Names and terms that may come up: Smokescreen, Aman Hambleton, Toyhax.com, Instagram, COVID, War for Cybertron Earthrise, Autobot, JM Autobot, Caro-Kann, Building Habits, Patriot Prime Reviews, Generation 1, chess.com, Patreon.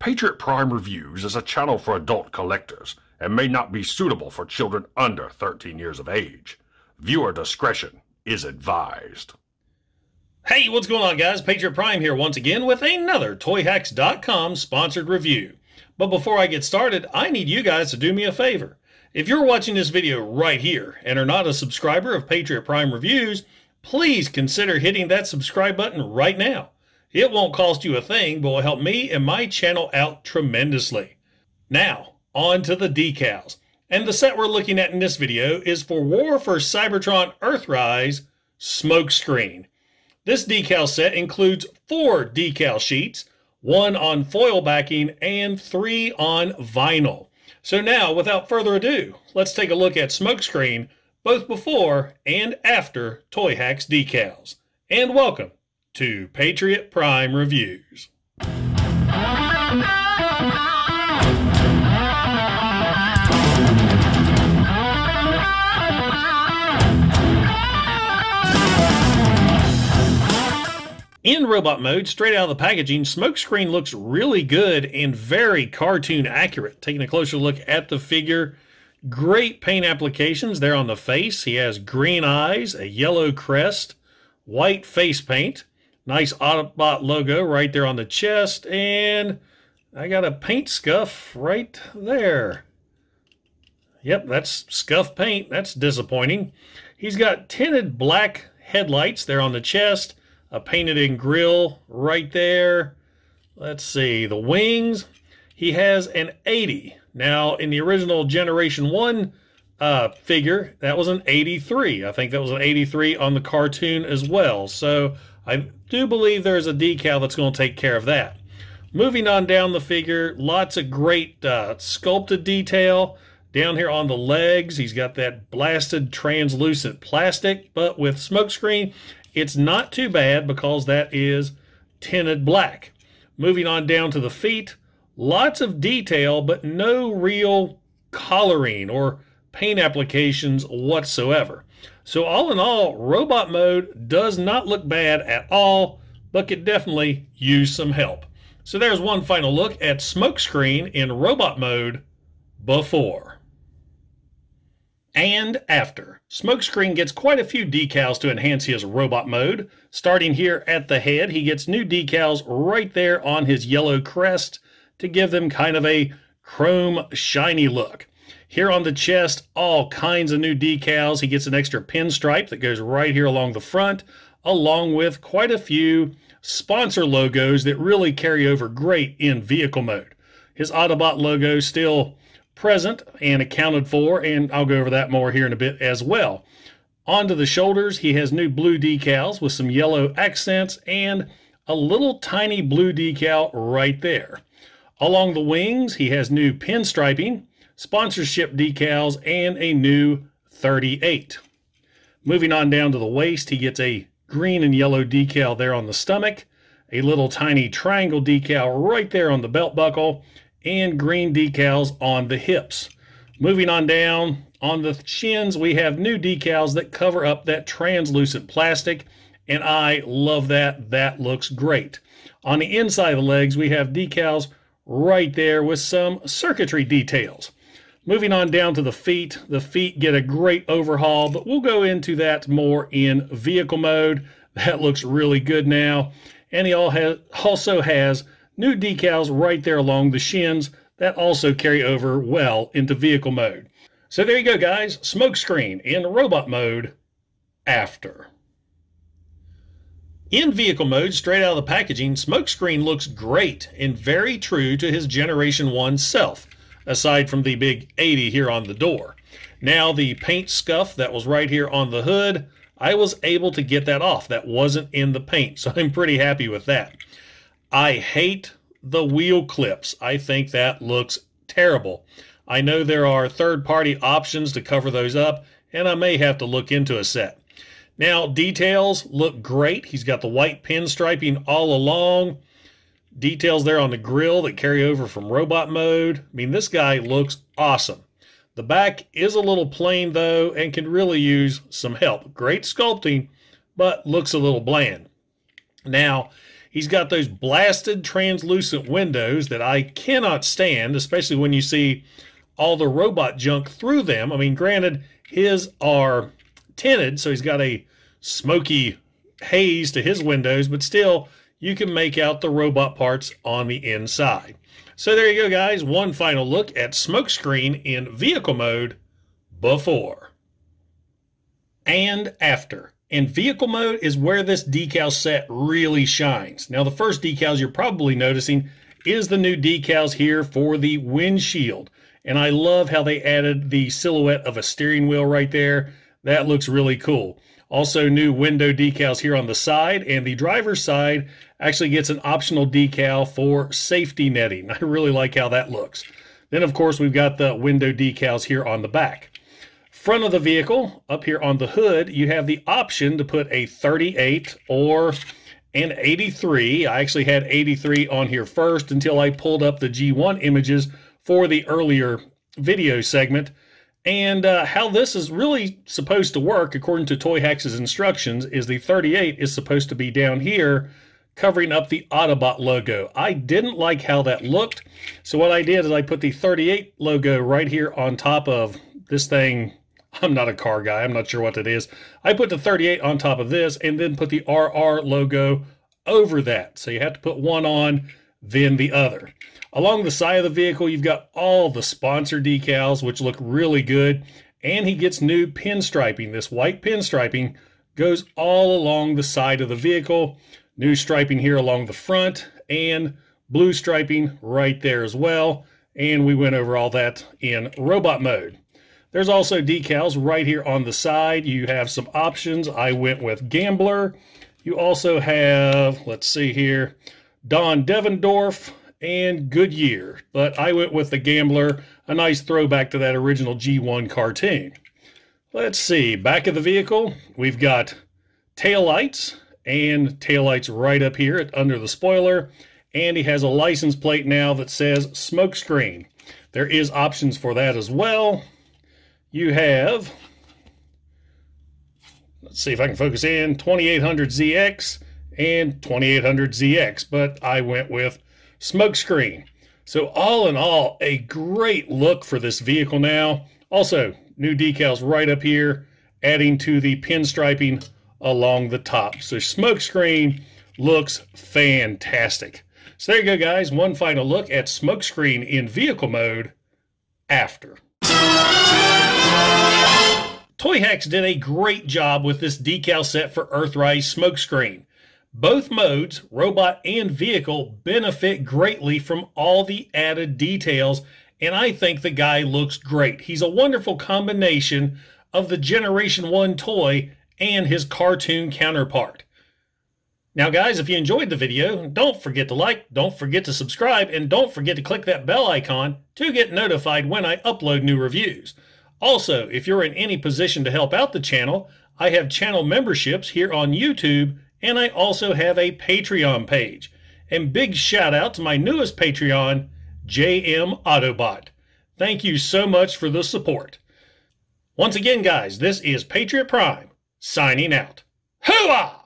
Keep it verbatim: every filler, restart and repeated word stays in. Patriot Prime Reviews is a channel for adult collectors and may not be suitable for children under thirteen years of age. Viewer discretion is advised. Hey, what's going on, guys? Patriot Prime here once again with another Toyhax dot com sponsored review. But before I get started, I need you guys to do me a favor. If you're watching this video right here and are not a subscriber of Patriot Prime Reviews, please consider hitting that subscribe button right now. It won't cost you a thing, but will help me and my channel out tremendously. Now, on to the decals. And the set we're looking at in this video is for War for Cybertron Earthrise, Smokescreen. This decal set includes four decal sheets, one on foil backing and three on vinyl. So now, without further ado, let's take a look at Smokescreen, both before and after Toy Hacks decals. And welcome to Patriot Prime Reviews. In robot mode, straight out of the packaging, Smokescreen looks really good and very cartoon accurate. Taking a closer look at the figure, great paint applications there on the face. He has green eyes, a yellow crest, white face paint. Nice Autobot logo right there on the chest, and I got a paint scuff right there. Yep, that's scuff paint. That's disappointing. He's got tinted black headlights there on the chest, a painted-in grill right there. Let's see, the wings. He has an eighty. Now, in the original Generation one uh, figure, that was an eighty-three. I think that was an eighty-three on the cartoon as well, so I do believe there's a decal that's going to take care of that. Moving on down the figure, lots of great uh, sculpted detail. Down here on the legs, he's got that blasted translucent plastic, but with Smokescreen, it's not too bad because that is tinted black. Moving on down to the feet, lots of detail, but no real coloring or paint applications whatsoever. So all in all, robot mode does not look bad at all, but could definitely use some help. So there's one final look at Smokescreen in robot mode before and after. Smokescreen gets quite a few decals to enhance his robot mode. Starting here at the head, he gets new decals right there on his yellow crest to give them kind of a chrome shiny look. Here on the chest, all kinds of new decals. He gets an extra pinstripe that goes right here along the front, along with quite a few sponsor logos that really carry over great in vehicle mode. His Autobot logo still present and accounted for, and I'll go over that more here in a bit as well. Onto the shoulders, he has new blue decals with some yellow accents and a little tiny blue decal right there. Along the wings, he has new pinstriping, sponsorship decals, and a new thirty-eight. Moving on down to the waist, he gets a green and yellow decal there on the stomach, a little tiny triangle decal right there on the belt buckle, and green decals on the hips. Moving on down, on the shins, we have new decals that cover up that translucent plastic, and I love that. That looks great. On the inside of the legs, we have decals right there with some circuitry details. Moving on down to the feet, the feet get a great overhaul, but we'll go into that more in vehicle mode. That looks really good now. And he also has new decals right there along the shins that also carry over well into vehicle mode. So there you go, guys. Smokescreen in robot mode after. In vehicle mode, straight out of the packaging, Smokescreen looks great and very true to his Generation one self, aside from the big eighty here on the door. Now the paint scuff that was right here on the hood, I was able to get that off. That wasn't in the paint, so I'm pretty happy with that. I hate the wheel clips. I think that looks terrible. I know there are third-party options to cover those up, and I may have to look into a set. Now, details look great. He's got the white pinstriping all along. Details there on the grill that carry over from robot mode. I mean, this guy looks awesome. The back is a little plain, though, and can really use some help. Great sculpting, but looks a little bland. Now, He's got those blasted translucent windows that I cannot stand, especially when you see all the robot junk through them. I mean, granted, his are tinted, so he's got a smoky haze to his windows, but still, you can make out the robot parts on the inside. So there you go, guys. One final look at Smokescreen in vehicle mode before and after. And vehicle mode is where this decal set really shines. Now, the first decals you're probably noticing is the new decals here for the windshield. And I love how they added the silhouette of a steering wheel right there. That looks really cool. Also, new window decals here on the side, and the driver's side actually gets an optional decal for safety netting. I really like how that looks. Then, of course, we've got the window decals here on the back. Front of the vehicle, up here on the hood, you have the option to put a thirty-eight or an eighty-three. I actually had eighty-three on here first until I pulled up the G one images for the earlier video segment. And uh, how this is really supposed to work, according to Toyhax's instructions, is the thirty-eight is supposed to be down here covering up the Autobot logo. I didn't like how that looked, so what I did is I put the thirty-eight logo right here on top of this thing. I'm not a car guy. I'm not sure what that is. I put the thirty-eight on top of this and then put the R R logo over that. So you have to put one on, then the other. Along the side of the vehicle, you've got all the sponsor decals, which look really good. And he gets new pinstriping. This white pinstriping goes all along the side of the vehicle. New striping here along the front and blue striping right there as well. And we went over all that in robot mode. There's also decals right here on the side. You have some options. I went with Gambler. You also have, let's see here, Don Devendorf and Goodyear. But I went with the Gambler, a nice throwback to that original G one cartoon. Let's see, back of the vehicle, we've got taillights, and taillights right up here at, under the spoiler. And he has a license plate now that says Smokescreen. There is options for that as well. You have, let's see if I can focus in, twenty-eight hundred Z X and twenty-eight hundred Z X, but I went with Smokescreen. So all in all, a great look for this vehicle now. Also, new decals right up here, adding to the pinstriping along the top. So Smokescreen looks fantastic. So there you go, guys. One final look at Smokescreen in vehicle mode after. Toyhax did a great job with this decal set for Earthrise Smokescreen. Both modes, robot and vehicle, benefit greatly from all the added details, and I think the guy looks great. He's a wonderful combination of the Generation one toy and his cartoon counterpart. Now, guys, if you enjoyed the video, don't forget to like, don't forget to subscribe, and don't forget to click that bell icon to get notified when I upload new reviews. Also, if you're in any position to help out the channel, I have channel memberships here on YouTube, and I also have a Patreon page. And big shout out to my newest Patreon, J M Autobot. Thank you so much for the support. Once again, guys, this is Patriot Prime, signing out. Hooah!